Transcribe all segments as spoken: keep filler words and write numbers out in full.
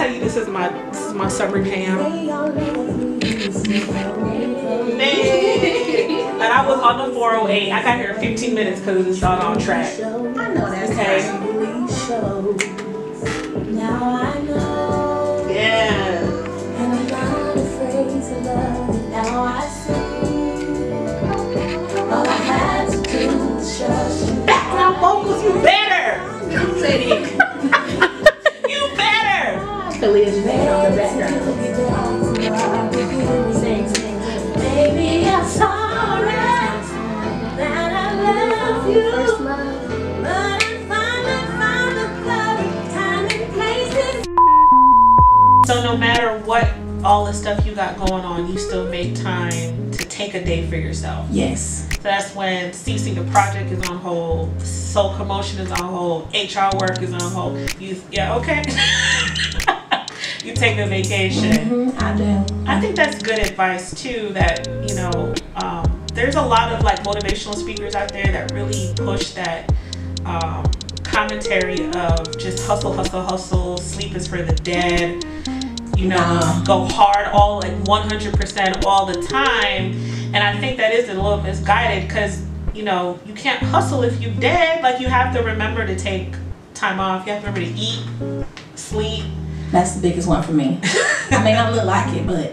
tell you, this is my this is my summer jam. And I was on the four oh eight. I got here in fifteen minutes because it's not on track. I know that's okay. Yeah. Background vocals, you better. Say it. Lives made on the background. Sing, sing, baby, I'm sorry that I love you. But I finally found the club, time and places. So no matter what all the stuff you got going on, you still make time to take a day for yourself. Yes. So that's when CeCe, the project is on hold, Soul Commotion is on hold, H R work is on hold. You, yeah, okay. You take a vacation. Mm-hmm, I do. I think that's good advice too, that, you know, um, there's a lot of like motivational speakers out there that really push that um, commentary of just hustle, hustle, hustle, sleep is for the dead, you know, nah. Go hard all like one hundred percent all the time. And I think that is a little misguided because, you know, you can't hustle if you're dead. Like you have to remember to take time off. You have to remember to eat, sleep. That's the biggest one for me. I may not look like it, but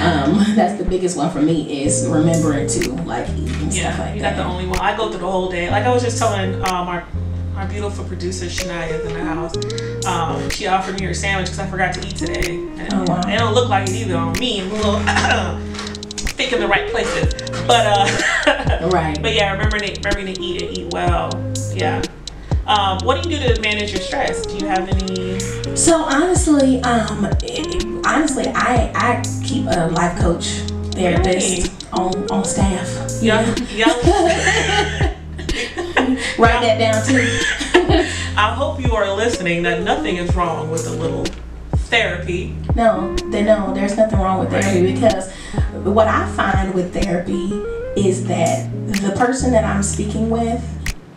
um, that's the biggest one for me is remembering to like eat and yeah, stuff like you're that. Yeah, not the only one. I go through the whole day. Like I was just telling um, our our beautiful producer Shania in the house. Um, she offered me her sandwich because I forgot to eat today. And oh, wow. It don't look like it either on me. I'm a little thick in the right places, but uh, right. But yeah, remember to remember to eat and eat well. Yeah. Um, what do you do to manage your stress? Do you have any? So honestly, um, it, honestly, I I keep a life coach therapist really? on on staff. Yeah, yeah. Write that down too. I hope you are listening. That nothing is wrong with a little therapy. No, they no. There's nothing wrong with right. therapy because what I find with therapy is that the person that I'm speaking with,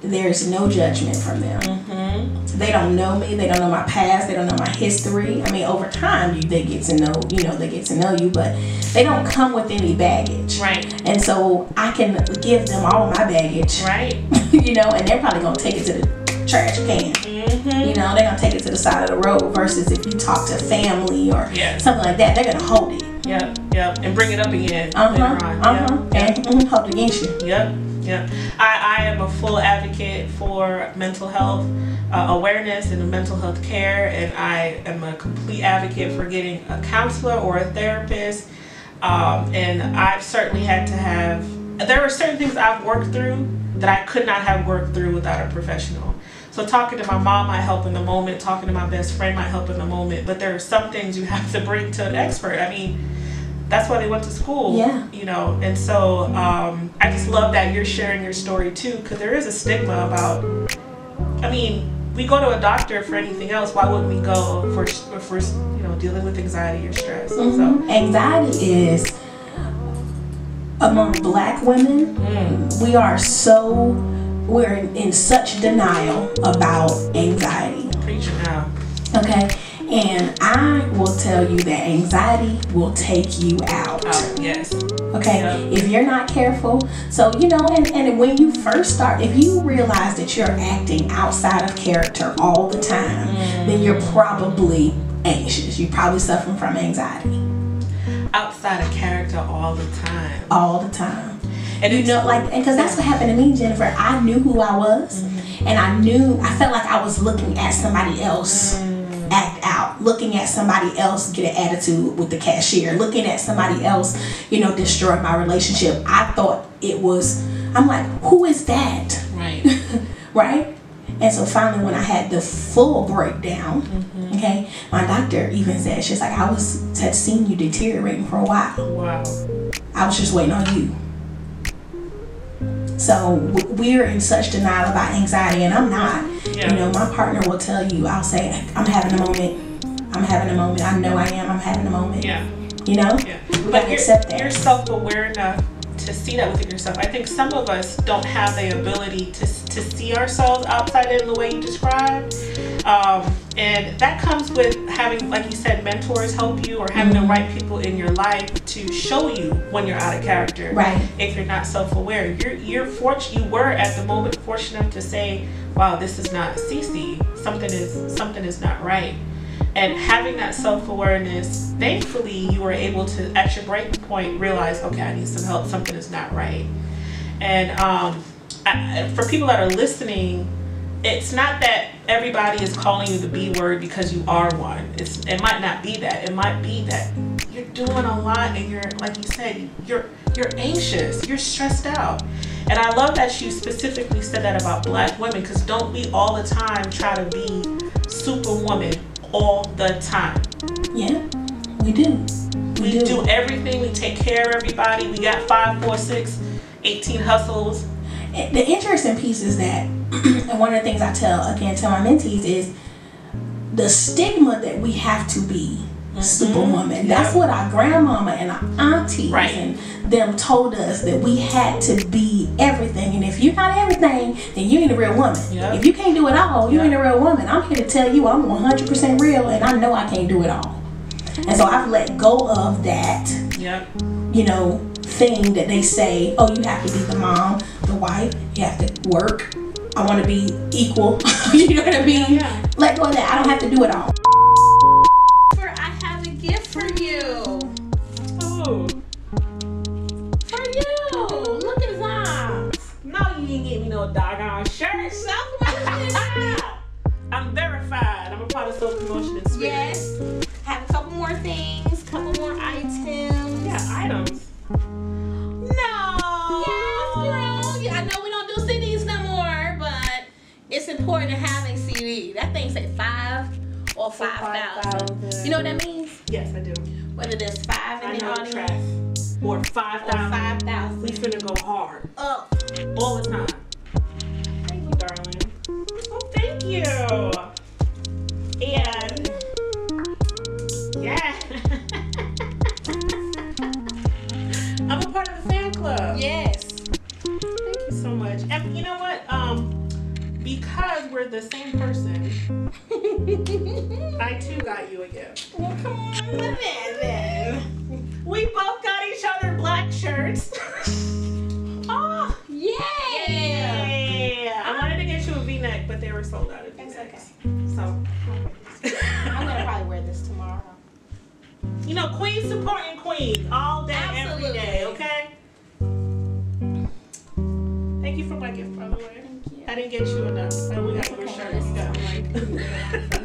there's no judgment from them. Mm-hmm. They don't know me. They don't know my past. They don't know my history. I mean, over time, you, they get to know, you know, they get to know you, but they don't come with any baggage. Right. And so I can give them all my baggage. Right. You know, and they're probably going to take it to the trash can. Mm-hmm. You know, they're going to take it to the side of the road versus if you talk to family or yeah. something like that, they're going to hold it. Yep, yep. And bring it up again uh-huh, later on. Uh-huh. Yep. And mm-hmm, hold it against you. Yep. Yeah, I, I am a full advocate for mental health uh, awareness and mental health care, and I am a complete advocate for getting a counselor or a therapist. Um, and I've certainly had to have, there were certain things I've worked through that I could not have worked through without a professional. So talking to my mom might help in the moment, talking to my best friend might help in the moment, but there are some things you have to bring to an expert. I mean, that's why they went to school, yeah. you know, and so um, I just love that you're sharing your story too, because there is a stigma about, I mean, we go to a doctor for anything else, why wouldn't we go for, for you know, dealing with anxiety or stress? Mm-hmm. So. Anxiety is, among black women, mm. we are so, we're in, in such denial about anxiety. Preaching now. Okay. And I will tell you that anxiety will take you out. Oh, yes. Okay. Yep. If you're not careful. So, you know, and, and when you first start, if you realize that you're acting outside of character all the time, mm. then you're probably anxious. You're probably suffering from anxiety. Outside of character all the time. All the time. And you know, like, because that's what happened to me, Jennifer. I knew who I was. Mm-hmm. And I knew, I felt like I was looking at somebody else. Mm. Act out, looking at somebody else get an attitude with the cashier, looking at somebody else, you know, destroy my relationship. I thought it was, I'm like, who is that? Right. Right? And so finally when I had the full breakdown, mm-hmm. okay, my doctor even said, she's like, I was had seen you deteriorating for a while. Wow. I was just waiting on you. So we're in such denial about anxiety, and I'm not. Yeah. You know, my partner will tell you, I'll say, I'm having a moment. I'm having a moment. I know I am. I'm having a moment. Yeah. You know? Yeah. We but you're, accept that. You're self-aware enough to see that within yourself. I think some of us don't have the ability to, to see ourselves outside in the way you described. Um, And that comes with having, like you said, mentors help you, or having the right people in your life to show you when you're out of character. Right. If you're not self-aware, you're you're fortunate. You were at the moment fortunate to say, "Wow, this is not CeCe. Something is something is not right." And having that self-awareness, thankfully, you were able to, at your breaking point, realize, "Okay, I need some help. Something is not right." And um, I, for people that are listening, it's not that everybody is calling you the B word because you are one. It's, it might not be that. It might be that you're doing a lot and you're, like you said, you're you're anxious, you're stressed out. And I love that you specifically said that about Black women, because don't we all the time try to be superwoman all the time? Yeah, we do. We, we do. do everything. We take care of everybody. We got five, four, six, eighteen hustles. The interesting piece is that, and one of the things I tell, again, tell my mentees is the stigma that we have to be mm-hmm. superwoman. Yeah. That's what our grandmama and our aunties right. and them told us, that we had to be everything. And if you're not everything, then you ain't a real woman. Yep. If you can't do it all, you yep. ain't a real woman. I'm here to tell you I'm one hundred percent real, and I know I can't do it all. And so I've let go of that, yep. you know, thing that they say, oh, you have to be the mom, the wife, you have to work. I want to be equal. You know what I mean? Yeah. Let go of that. I don't have to do it all. I have a gift for you. Oh. For you. Look at his arms. No, you didn't give me no doggone shirt. I'm verified. I'm a part of Self Promotion and Spirit. Yes. Have a couple more things. Couple more items. Yeah, items. It's important to have a C D. That thing say five or five thousand. You know what that means? Yes, I do. Whether there's five in the audience or five thousand, five thousand, we finna go hard up all the time. Thank you, darling. Oh, thank you. And yeah, I'm a part of the fan club. Yes. Thank you so much. And you know what? Um. Because we're the same person, I too got you a gift. Well, come on, look at this. We both got each other black shirts. Oh, yay! Yeah. Yeah. I wanted to get you a V-neck, but they were sold out of V-necks. That's okay. So I'm gonna probably wear this tomorrow. You know, queens supporting queens all day, Absolutely. every day. Okay. Thank you for my gift, by the way. I didn't get you enough, so we got your shirt.